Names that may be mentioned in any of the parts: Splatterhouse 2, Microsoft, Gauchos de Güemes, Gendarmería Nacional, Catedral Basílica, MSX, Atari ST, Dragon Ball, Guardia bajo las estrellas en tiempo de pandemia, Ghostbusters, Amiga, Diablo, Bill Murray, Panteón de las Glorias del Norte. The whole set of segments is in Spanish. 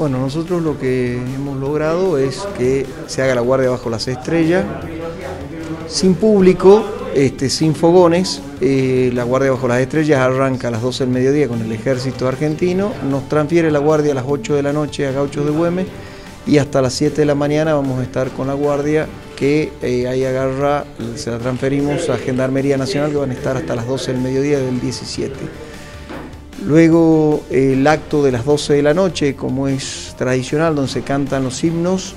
Bueno, nosotros lo que hemos logrado es que se haga la Guardia bajo las estrellas, sin público, sin fogones. La Guardia bajo las estrellas arranca a las 12 del mediodía con el ejército argentino, nos transfiere la Guardia a las 8 de la noche a Gauchos de Güemes y hasta las 7 de la mañana vamos a estar con la Guardia que ahí agarra, se la transferimos a Gendarmería Nacional que van a estar hasta las 12 del mediodía del 17. Luego el acto de las 12 de la noche, como es tradicional, donde se cantan los himnos,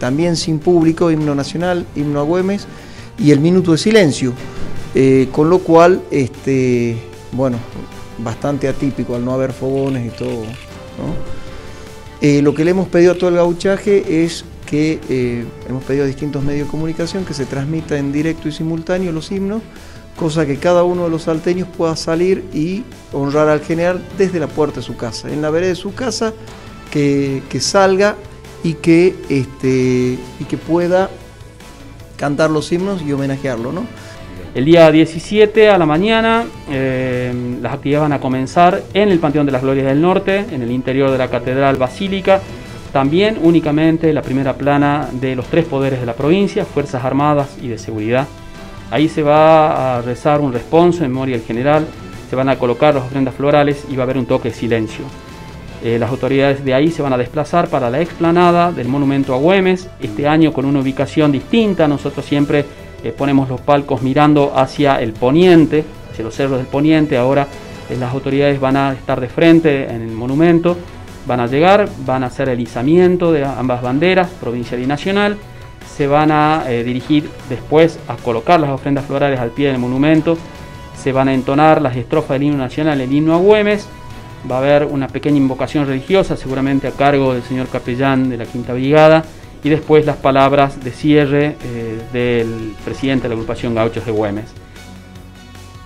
también sin público, himno nacional, himno a Güemes, y el minuto de silencio, con lo cual, bueno, bastante atípico al no haber fogones y todo, ¿no? Lo que le hemos pedido a todo el gauchaje es que hemos pedido a distintos medios de comunicación que se transmita en directo y simultáneo los himnos, cosa que cada uno de los salteños pueda salir y honrar al general desde la puerta de su casa, en la vereda de su casa, que salga y que pueda cantar los himnos y homenajearlo, ¿no? El día 17 a la mañana las actividades van a comenzar en el Panteón de las Glorias del Norte, en el interior de la Catedral Basílica, también únicamente la primera plana de los tres poderes de la provincia, Fuerzas Armadas y de Seguridad. Ahí se va a rezar un responso en memoria del general, se van a colocar las ofrendas florales y va a haber un toque de silencio. Las autoridades de ahí se van a desplazar para la explanada del monumento a Güemes, este año con una ubicación distinta. Nosotros siempre ponemos los palcos mirando hacia el poniente, hacia los cerros del poniente. Ahora las autoridades van a estar de frente en el monumento, van a llegar, van a hacer el izamiento de ambas banderas, provincial y nacional. Se van a dirigir después a colocar las ofrendas florales al pie del monumento, se van a entonar las estrofas del himno nacional, el himno a Güemes, va a haber una pequeña invocación religiosa seguramente a cargo del señor capellán de la Quinta Brigada y después las palabras de cierre del presidente de la agrupación Gauchos de Güemes.